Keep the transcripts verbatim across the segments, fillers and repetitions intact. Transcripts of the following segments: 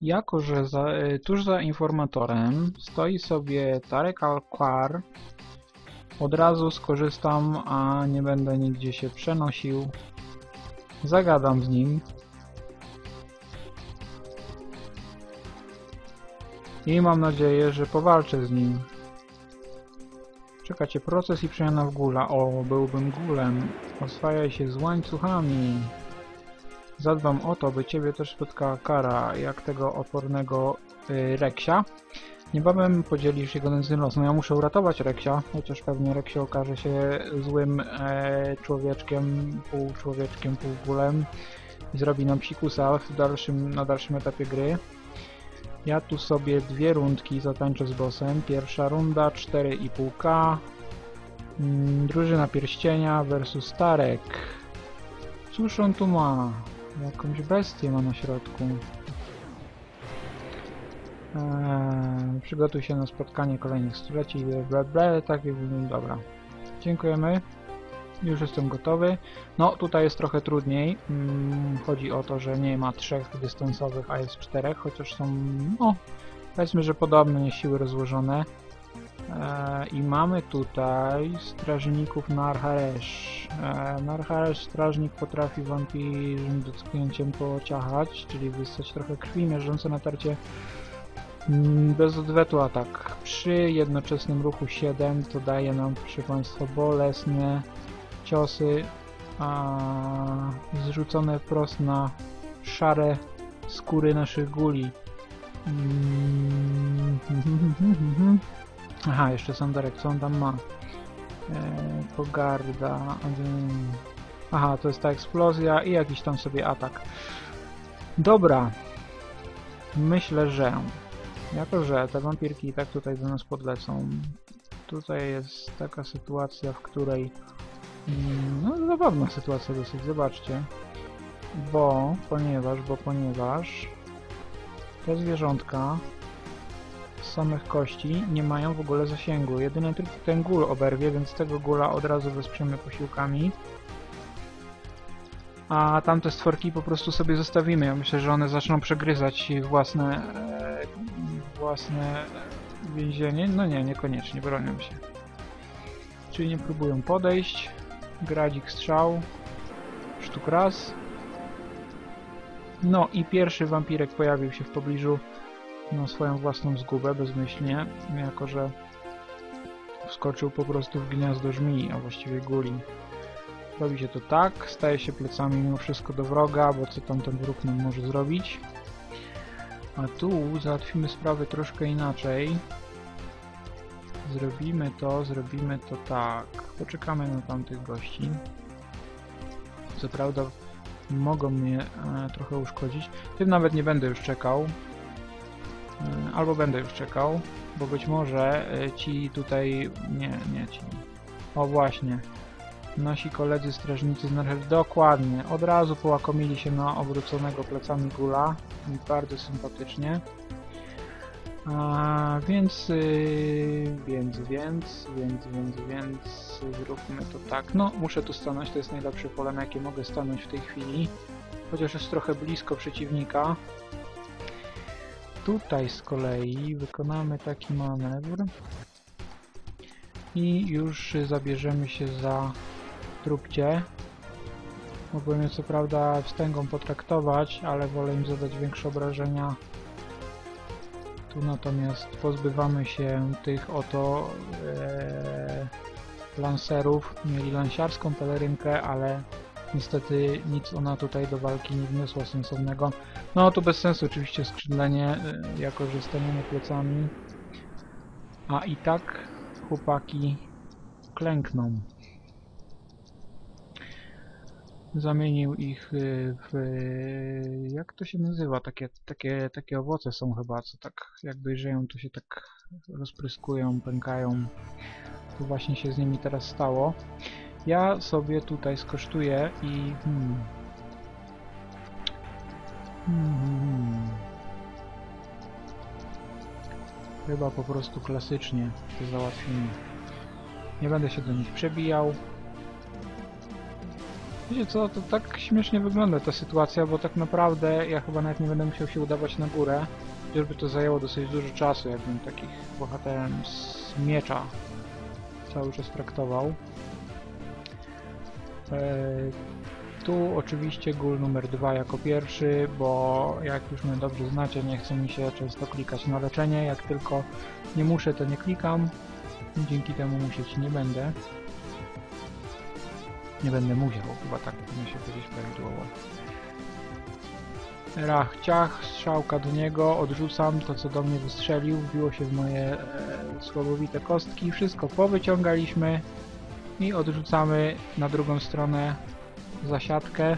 Jako że za, tuż za informatorem stoi sobie Tarek Al Quahar, od razu skorzystam, a nie będę nigdzie się przenosił. Zagadam z nim. I mam nadzieję, że powalczę z nim. Czekacie, proces i przemiana w gula. O, byłbym gulem. Oswajaj się z łańcuchami. Zadbam o to, by ciebie też spotkała kara, jak tego opornego yy, Reksia. Niebawem podzielisz jego nędznym los. No ja muszę uratować Reksia, chociaż pewnie Reksio okaże się złym e, człowieczkiem, pół człowieczkiem, pół gulem. I zrobi nam psikusa w dalszym, na dalszym etapie gry. Ja tu sobie dwie rundki zatańczę z bossem. Pierwsza runda cztery i pół K. Mm, drużyna Pierścienia versus Tarek. Cóż on tu ma? Jakąś bestię ma na środku. Eee, przygotuj się na spotkanie kolejnych stuleci. Ble, ble, tak i dobra. Dziękujemy. Już jestem gotowy. No, tutaj jest trochę trudniej. Hmm, chodzi o to, że nie ma trzech dystansowych, a jest czterech, chociaż są, no, powiedzmy, że podobne siły rozłożone. Eee, I mamy tutaj strażników Narharesz. Eee, Narharesz strażnik potrafi wampirem dotknięciem pociachać, czyli wyssać trochę krwi, mierzące natarcie bez odwetu atak. Przy jednoczesnym ruchu siedem to daje nam, proszę Państwa, bolesne ciosy a, zrzucone wprost na szare skóry naszych guli. Mm. Aha, jeszcze Sandarek, co on tam ma? E, pogarda. Aha, to jest ta eksplozja i jakiś tam sobie atak. Dobra. Myślę, że jako że te wampirki i tak tutaj do nas podlecą, tutaj jest taka sytuacja, w której no zabawna sytuacja dosyć, zobaczcie, bo, ponieważ, bo, ponieważ te zwierzątka z samych kości nie mają w ogóle zasięgu, jedyny tylko ten gul oberwie, więc tego gula od razu wesprzemy posiłkami, a tamte stworki po prostu sobie zostawimy. Ja myślę, że one zaczną przegryzać własne własne więzienie. No nie, niekoniecznie, bronią się. Czyli nie próbują podejść. Gradzik strzał. Sztuk raz. No i pierwszy wampirek pojawił się w pobliżu na swoją własną zgubę, bezmyślnie, jako że wskoczył po prostu w gniazdo żmii, a właściwie guli. Robi się to tak, staje się plecami mimo wszystko do wroga, bo co tam ten wróg nam może zrobić. A tu załatwimy sprawy troszkę inaczej. Zrobimy to, zrobimy to tak. Poczekamy na tamtych gości. Co prawda mogą mnie e, trochę uszkodzić. Tym nawet nie będę już czekał. E, albo będę już czekał, bo być może e, ci tutaj... Nie, nie ci. O właśnie. Nasi koledzy strażnicy z Narew dokładnie od razu połakomili się na obróconego plecami gula, bardzo sympatycznie. A, więc, yy, więc, więc, więc, więc, więc, zróbmy to tak. No, muszę tu stanąć, to jest najlepsze pole, na jakie mogę stanąć w tej chwili, chociaż jest trochę blisko przeciwnika. Tutaj z kolei wykonamy taki manewr i już zabierzemy się za trupcie. Mogłem je co prawda wstęgą potraktować, ale wolę im zadać większe obrażenia. Tu natomiast pozbywamy się tych oto ee, lancerów. Mieli lansiarską pelerynkę, ale niestety nic ona tutaj do walki nie wniosła sensownego. No to bez sensu oczywiście skrzydlenie, e, jako że staniemy plecami. A i tak chłopaki klękną. Zamienił ich w... jak to się nazywa? Takie, takie, takie owoce są chyba, co tak jak dojrzeją, to się tak rozpryskują, pękają. To właśnie się z nimi teraz stało. Ja sobie tutaj skosztuję i... Hmm. Hmm. Chyba po prostu klasycznie to załatwimy. Nie będę się do nich przebijał. Wiecie co, to tak śmiesznie wygląda ta sytuacja, bo tak naprawdę ja chyba nawet nie będę musiał się udawać na górę. Chociażby to zajęło dosyć dużo czasu, jakbym takich bohaterem z miecza cały czas traktował. Eee, tu oczywiście gól numer dwa jako pierwszy, bo jak już mnie dobrze znacie, nie chce mi się często klikać na leczenie. Jak tylko nie muszę, to nie klikam. Dzięki temu musieć nie będę. Nie będę musiał, chyba tak powinno się powiedzieć prawidłowo. Rach, ciach, strzałka do niego, odrzucam to, co do mnie wystrzelił, wbiło się w moje e, słabowite kostki, wszystko powyciągaliśmy i odrzucamy na drugą stronę zasiadkę.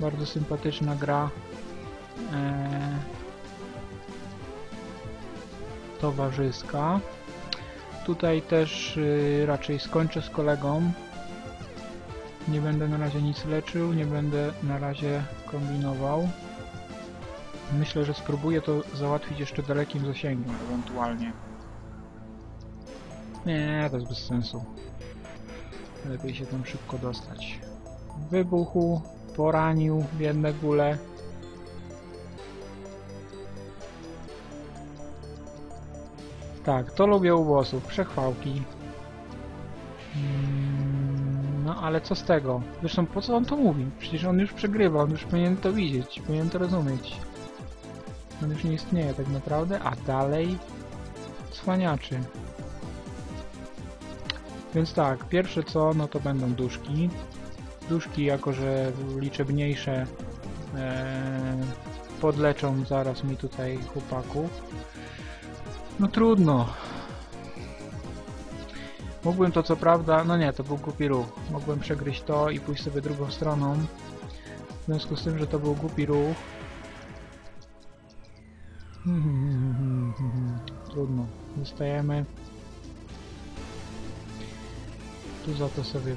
Bardzo sympatyczna gra e, towarzyska. Tutaj też e, raczej skończę z kolegą. Nie będę na razie nic leczył, nie będę na razie kombinował. Myślę, że spróbuję to załatwić jeszcze dalekim zasięgiem, ewentualnie. Nie, to jest bez sensu. Lepiej się tam szybko dostać. Wybuchu, poranił w jedne gule. Tak, to lubię u bossów, przechwałki. No ale co z tego? Zresztą po co on to mówi? Przecież on już przegrywa, on już powinien to widzieć, powinien to rozumieć. On już nie istnieje tak naprawdę, a dalej cwaniaczy. Więc tak, pierwsze co, no to będą duszki. Duszki, jako że liczebniejsze, e, podleczą zaraz mi tutaj chłopaków. No trudno. Mógłbym to co prawda, no nie, to był głupi ruch. Mogłem przegryźć to i pójść sobie drugą stroną. W związku z tym, że to był głupi ruch. Trudno. Zostajemy. Tu za to sobie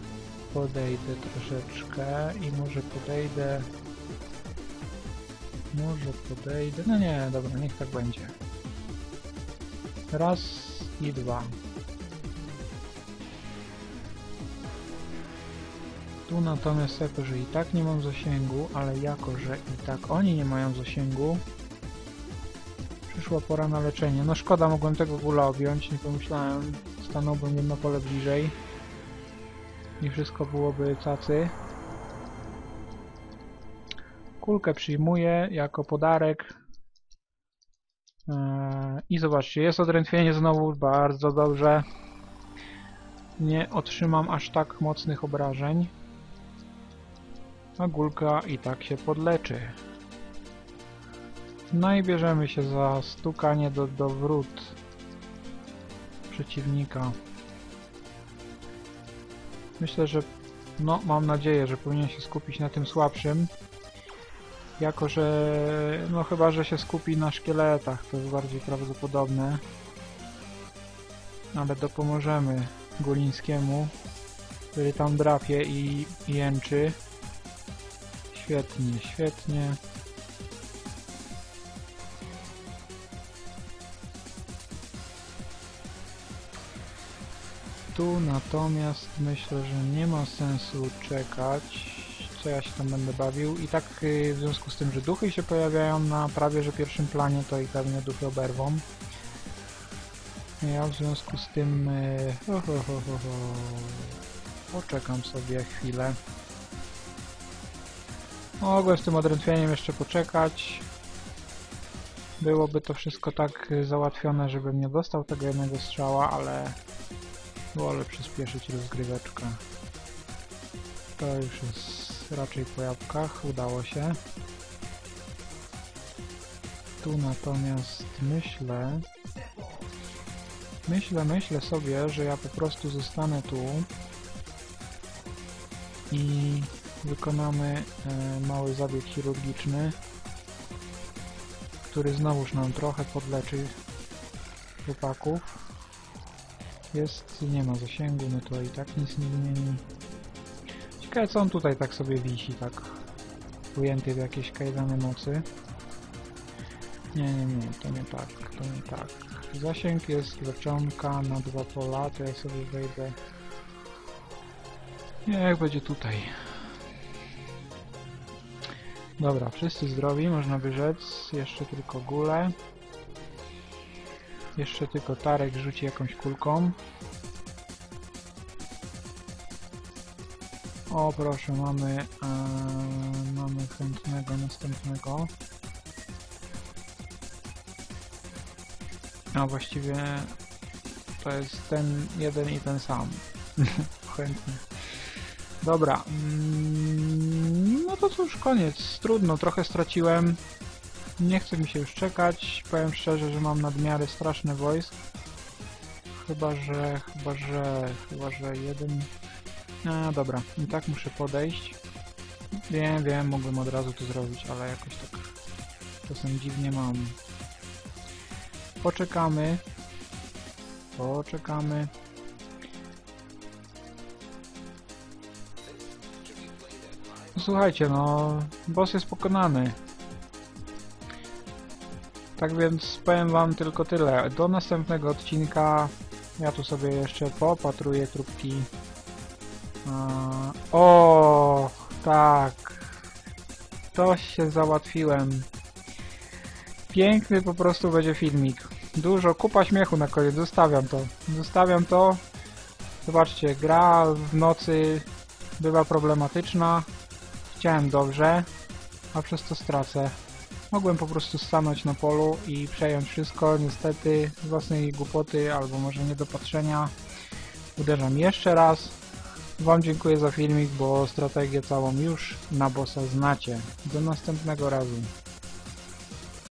podejdę troszeczkę i może podejdę... Może podejdę... No nie, dobra, niech tak będzie. Raz i dwa. Tu natomiast jako, że i tak nie mam zasięgu, ale jako, że i tak oni nie mają zasięgu, przyszła pora na leczenie. No szkoda, mogłem tego gula objąć, nie pomyślałem, stanąłbym jedno pole bliżej i wszystko byłoby cacy. Kulkę przyjmuję jako podarek. Eee, I zobaczcie, jest odrętwienie znowu, bardzo dobrze. Nie otrzymam aż tak mocnych obrażeń. A gulka i tak się podleczy. No i bierzemy się za stukanie do, do wrót przeciwnika. Myślę, że... No, mam nadzieję, że powinien się skupić na tym słabszym. Jako, że... No chyba, że się skupi na szkieletach. To jest bardziej prawdopodobne. Ale dopomożemy Gulińskiemu, który tam drapie i jęczy. Świetnie, świetnie. Tu natomiast myślę, że nie ma sensu czekać, co ja się tam będę bawił. I tak w związku z tym, że duchy się pojawiają na prawie że pierwszym planie, to i pewnie duchy oberwą. Ja w związku z tym ho, ho, ho, ho, ho. Poczekam sobie chwilę. Mogłem z tym odrętwieniem jeszcze poczekać. Byłoby to wszystko tak załatwione, żebym nie dostał tego jednego strzała, ale... Wolę przyspieszyć rozgryweczkę. To już jest raczej po jabłkach, udało się. Tu natomiast myślę... Myślę, myślę sobie, że ja po prostu zostanę tu i wykonamy e, mały zabieg chirurgiczny, który znowuż nam trochę podleczy chłopaków. Jest, nie ma zasięgu, no to i tak nic nie zmieni. Ciekawe co on tutaj tak sobie wisi, tak ujęty w jakieś kajdane mocy. Nie, nie, nie, to nie tak, to nie tak. Zasięg jest leczonka na dwa pola, to ja sobie wejdę. Niech będzie tutaj. Dobra, wszyscy zdrowi, można by rzec. Jeszcze tylko gule. Jeszcze tylko Tarek rzuci jakąś kulką. O proszę, mamy, yy, mamy chętnego następnego. A właściwie to jest ten jeden i ten sam. Chętny. Dobra. No to cóż, koniec. Trudno, trochę straciłem. Nie chce mi się już czekać. Powiem szczerze, że mam nadmiary straszny wojsk. Chyba, że... Chyba, że... Chyba, że jeden... A, dobra. I tak muszę podejść. Wiem, wiem, mógłbym od razu to zrobić, ale jakoś tak... Czasem dziwnie mam. Poczekamy. Poczekamy. Słuchajcie, no... Boss jest pokonany. Tak więc powiem wam tylko tyle. Do następnego odcinka ja tu sobie jeszcze popatruję trupki. O, tak. To się załatwiłem. Piękny po prostu będzie filmik. Dużo, kupa śmiechu na koniec. Zostawiam to. Zostawiam to. Zobaczcie, gra w nocy bywa problematyczna. Chciałem dobrze, a przez to stracę. Mogłem po prostu stanąć na polu i przejąć wszystko, niestety z własnej głupoty albo może niedopatrzenia. Uderzam jeszcze raz. Wam dziękuję za filmik, bo strategię całą już na bossa znacie. Do następnego razu.